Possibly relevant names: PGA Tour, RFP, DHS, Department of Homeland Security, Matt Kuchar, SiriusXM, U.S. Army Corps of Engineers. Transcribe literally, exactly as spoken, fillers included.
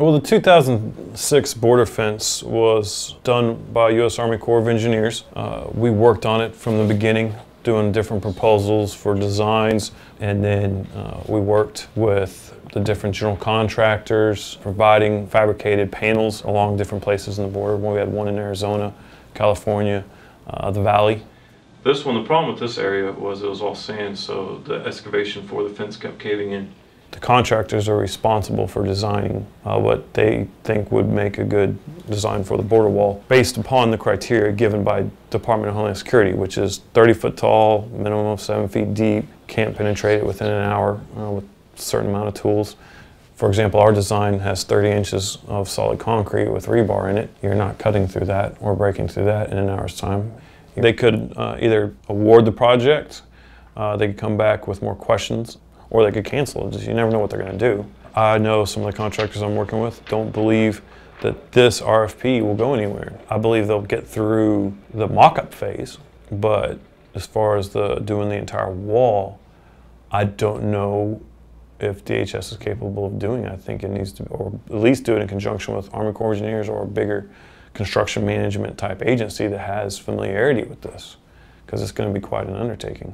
Well, the two thousand six border fence was done by U S Army Corps of Engineers. Uh, we worked on it from the beginning, doing different proposals for designs, and then uh, we worked with the different general contractors, providing fabricated panels along different places in the border. We had one in Arizona, California, uh, the Valley. This one, the problem with this area was it was all sand, so the excavation for the fence kept caving in. The contractors are responsible for designing uh, what they think would make a good design for the border wall based upon the criteria given by Department of Homeland Security, which is thirty foot tall, minimum of seven feet deep, can't penetrate it within an hour uh, with a certain amount of tools. For example, our design has thirty inches of solid concrete with rebar in it. You're not cutting through that or breaking through that in an hour's time. They could uh, either award the project, uh, they could come back with more questions, or they could cancel it. Just, you never know what they're going to do. I know some of the contractors I'm working with don't believe that this R F P will go anywhere. I believe they'll get through the mock-up phase, but as far as the doing the entire wall, I don't know if D H S is capable of doing it. I think it needs to, or at least do it in conjunction with Army Corps of Engineers or a bigger construction management type agency that has familiarity with this, because it's going to be quite an undertaking.